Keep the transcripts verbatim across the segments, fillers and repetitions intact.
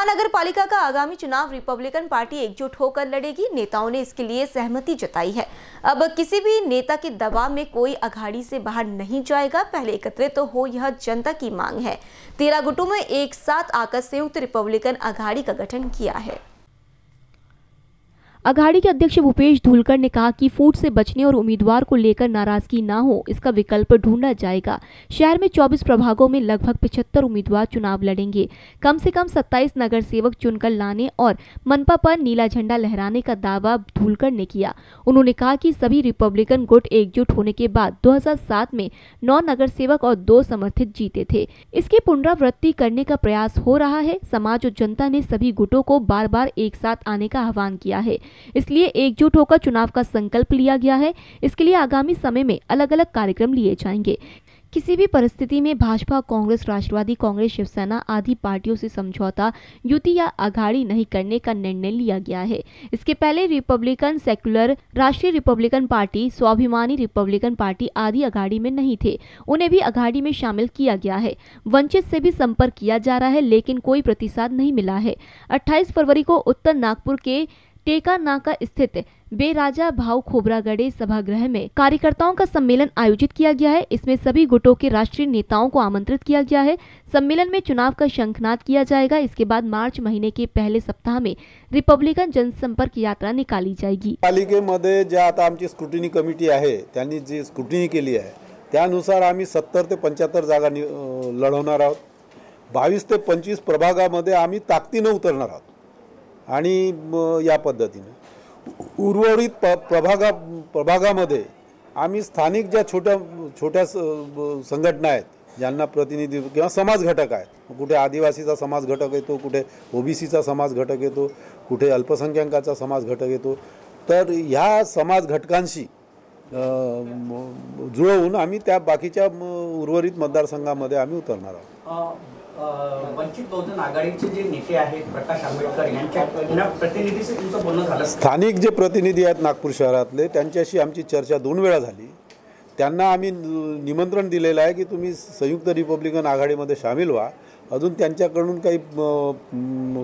महानगर पालिका का आगामी चुनाव रिपब्लिकन पार्टी एकजुट होकर लड़ेगी, नेताओं ने इसके लिए सहमति जताई है। अब किसी भी नेता के दबाव में कोई अघाड़ी से बाहर नहीं जाएगा, पहले एकत्रित तो हो, यह जनता की मांग है। तेरह गुटों में एक साथ आकर संयुक्त रिपब्लिकन अघाड़ी का गठन किया है। अघाड़ी के अध्यक्ष भूपेश धूलकर ने कहा कि फूट से बचने और उम्मीदवार को लेकर नाराजगी ना हो, इसका विकल्प ढूंढा जाएगा। शहर में चौबीस प्रभागों में लगभग पचहत्तर उम्मीदवार चुनाव लड़ेंगे। कम से कम सत्ताईस नगर सेवक चुनकर लाने और मनपा पर नीला झंडा लहराने का दावा धूलकर ने किया। उन्होंने कहा कि सभी रिपब्लिकन गुट एकजुट होने के बाद दो हजार सात में नौ नगर सेवक और दो समर्थित जीते थे। इसकी पुनरावृत्ति करने का प्रयास हो रहा है। समाज और जनता ने सभी गुटों को बार बार एक साथ आने का आह्वान किया है, इसलिए एकजुट होकर चुनाव का संकल्प लिया गया है। इसके लिए आगामी समय में अलग अलग कार्यक्रम लिए जाएंगे। किसी भी परिस्थिति में भाजपा, कांग्रेस, राष्ट्रवादी कांग्रेस, शिवसेना आदि पार्टियों से समझौता, युति या आघाड़ी नहीं करने का निर्णय लिया गया है। इसके पहले republican secular, Rashtriya republican party, Swabhimani republican party आदि आघाड़ी में नहीं थे, उन्हें भी आघाड़ी में शामिल किया गया है। वंचित से भी संपर्क किया जा रहा है, लेकिन कोई प्रतिसाद नहीं मिला है। अट्ठाईस फरवरी को उत्तर नागपुर के टेका नाका स्थित बेराजा भाव खोबरागड़े सभागृह में कार्यकर्ताओं का सम्मेलन आयोजित किया गया है। इसमें सभी गुटों के राष्ट्रीय नेताओं को आमंत्रित किया गया है। सम्मेलन में चुनाव का शंखनाद किया जाएगा। इसके बाद मार्च महीने के पहले सप्ताह में रिपब्लिकन जनसंपर्क यात्रा निकाली जाएगी। पालिकेमध्ये जे आता आमची स्क्रुटिनी कमिटी आहे, त्यांनी जी स्क्रुटिनी केली आहे, त्यानुसार आम्ही सत्तर ते पंच्याहत्तर जागा लढवणार आहोत। बावीस ते पंचवीस प्रभागामध्ये आम्ही ताकदीने उतरणार आहोत आणि या पद्धतीने उर्वरित प प्रभागा प्रभागामध्ये आम्ही स्थानिक ज्या छोट्या छोट्या संघटना आहेत, ज्यांना प्रतिनिधित्व किंवा समाज घटक आहेत, कुठे आदिवासीचा समाज घटक येतो, कुठे ओबीसीचा समाज घटक येतो, कुठे अल्पसंख्याकाचा समाज घटक येतो, तर ह्या समाज घटकांशी जुळवून आम्ही त्या बाकीच्या उर्वरित मतदारसंघामध्ये आम्ही उतरणार आहोत। वंचित बहुजन आघाडीचे जे नेते आहेत, प्रकाश आंबेडकर यांच्या प्रतिनिधीशी तुमचं बोलणं झालं? स्थानिक जे प्रतिनिधी आहेत नागपूर शहरातले, त्यांच्याशी आमची चर्चा दोन वेळा झाली। त्यांना आम्ही निमंत्रण दिलेलं आहे की तुम्ही संयुक्त रिपब्लिकन आघाडीमध्ये सामील व्हा। अजून त्यांच्याकडून काही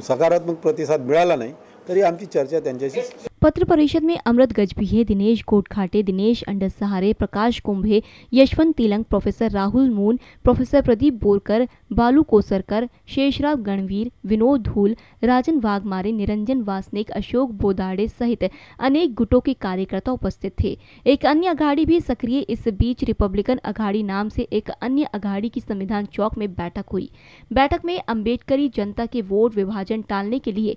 सकारात्मक प्रतिसाद मिळाला नाही, तरी आमची चर्चा त्यांच्याशी। पत्र परिषद में अमृत गजभिये, दिनेश कोटखाटे, दिनेश अंडसहारे, प्रकाश कुंभे, यशवंत तिलंग, प्रोफेसर राहुल मून, प्रोफेसर प्रदीप बोरकर, बालू कोसरकर, शेषराव गणवीर, विनोद धूल, राजन वाघमारे, निरंजन वासनिक, अशोक बोदाड़े सहित अनेक गुटों के कार्यकर्ता उपस्थित थे। एक अन्य अघाड़ी भी सक्रिय। इस बीच रिपब्लिकन अघाड़ी नाम से एक अन्य अघाड़ी की संविधान चौक में बैठक हुई। बैठक में अम्बेडकरी जनता के वोट विभाजन टालने के लिए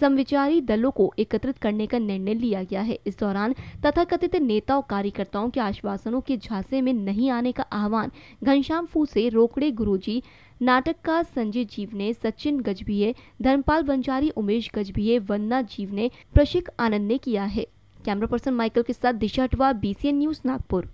समविचारी दलों को एकत्रित करने का निर्णय लिया गया है। इस दौरान तथाकथित नेता और कार्यकर्ताओं के आश्वासनों के झांसे में नहीं आने का आह्वान घनश्याम फू से रोकड़े गुरुजी, नाटककार संजय जीवने, सचिन गजभिये, धर्मपाल वनचारी, उमेश गजभिये, वन्ना जीवने, प्रशिक आनंद ने किया है। कैमरा पर्सन माइकल के साथ Disha Atwa, B C N news, Nagpur.